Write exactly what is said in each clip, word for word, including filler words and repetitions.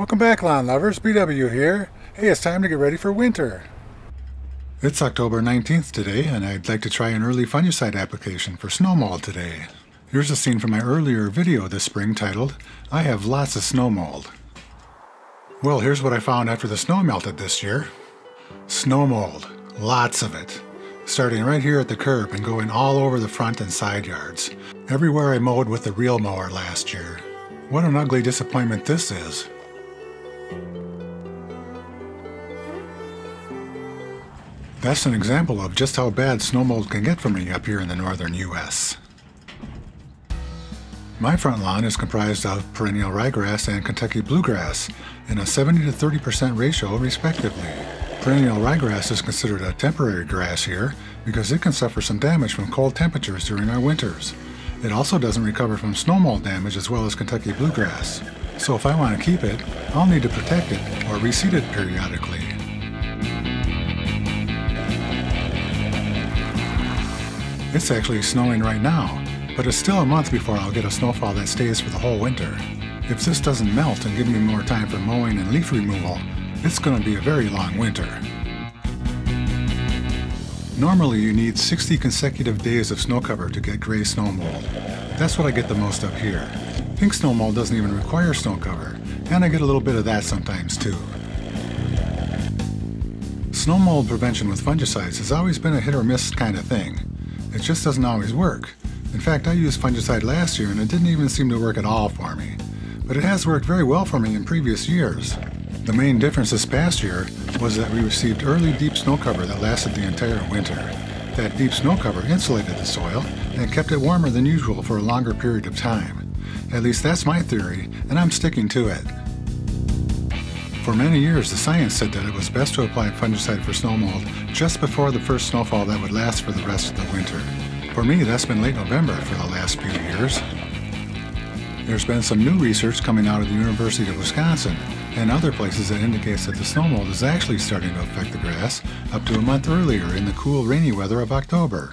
Welcome back, lawn lovers. B W here. Hey, it's time to get ready for winter. It's October nineteenth today, and I'd like to try an early fungicide application for snow mold today. Here's a scene from my earlier video this spring titled, I Have Lots of Snow Mold. Well, here's what I found after the snow melted this year. Snow mold. Lots of it. Starting right here at the curb and going all over the front and side yards. Everywhere I mowed with the reel mower last year. What an ugly disappointment this is. That's an example of just how bad snow mold can get for me up here in the northern U S My front lawn is comprised of perennial ryegrass and Kentucky bluegrass in a seventy to thirty percent ratio respectively. Perennial ryegrass is considered a temporary grass here because it can suffer some damage from cold temperatures during our winters. It also doesn't recover from snow mold damage as well as Kentucky bluegrass. So if I want to keep it, I'll need to protect it or reseed it periodically. It's actually snowing right now, but it's still a month before I'll get a snowfall that stays for the whole winter. If this doesn't melt and give me more time for mowing and leaf removal, it's going to be a very long winter. Normally you need sixty consecutive days of snow cover to get gray snow mold. That's what I get the most up here. Pink snow mold doesn't even require snow cover, and I get a little bit of that sometimes too. Snow mold prevention with fungicides has always been a hit or miss kind of thing. It just doesn't always work. In fact, I used fungicide last year and it didn't even seem to work at all for me. But it has worked very well for me in previous years. The main difference this past year was that we received early deep snow cover that lasted the entire winter. That deep snow cover insulated the soil and kept it warmer than usual for a longer period of time. At least that's my theory, and I'm sticking to it. For many years, the science said that it was best to apply fungicide for snow mold just before the first snowfall that would last for the rest of the winter. For me, that's been late November for the last few years. There's been some new research coming out of the University of Wisconsin and other places that indicates that the snow mold is actually starting to affect the grass up to a month earlier in the cool, rainy weather of October.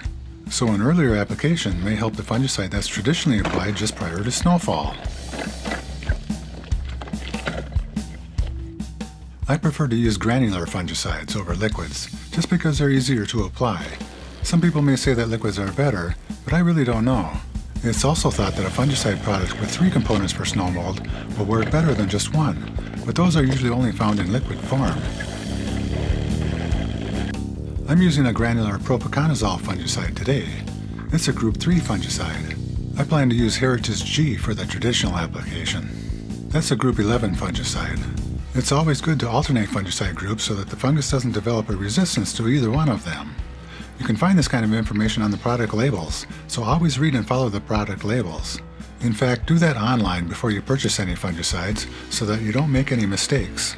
So an earlier application may help the fungicide that's traditionally applied just prior to snowfall. I prefer to use granular fungicides over liquids, just because they're easier to apply. Some people may say that liquids are better, but I really don't know. It's also thought that a fungicide product with three components for snow mold will work better than just one, but those are usually only found in liquid form. I'm using a granular propiconazole fungicide today. It's a group three fungicide. I plan to use Heritage G for the traditional application. That's a group eleven fungicide. It's always good to alternate fungicide groups so that the fungus doesn't develop a resistance to either one of them. You can find this kind of information on the product labels, so always read and follow the product labels. In fact, do that online before you purchase any fungicides so that you don't make any mistakes.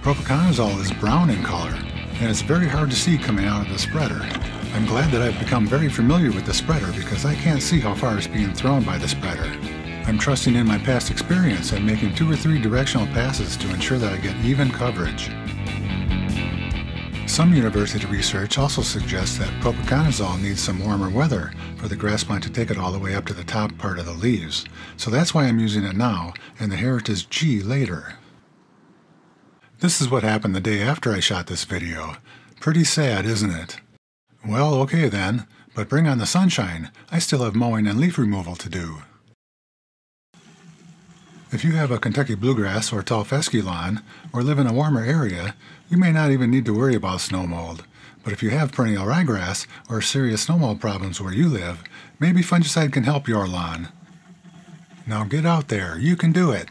Propiconazole is brown in color, and it's very hard to see coming out of the spreader. I'm glad that I've become very familiar with the spreader because I can't see how far it's being thrown by the spreader. I'm trusting in my past experience and making two or three directional passes to ensure that I get even coverage. Some university research also suggests that propiconazole needs some warmer weather for the grass plant to take it all the way up to the top part of the leaves, so that's why I'm using it now and the Heritage G later. This is what happened the day after I shot this video. Pretty sad, isn't it? Well, okay then, but bring on the sunshine. I still have mowing and leaf removal to do. If you have a Kentucky bluegrass or tall fescue lawn, or live in a warmer area, you may not even need to worry about snow mold. But if you have perennial ryegrass or serious snow mold problems where you live, maybe fungicide can help your lawn. Now get out there, you can do it!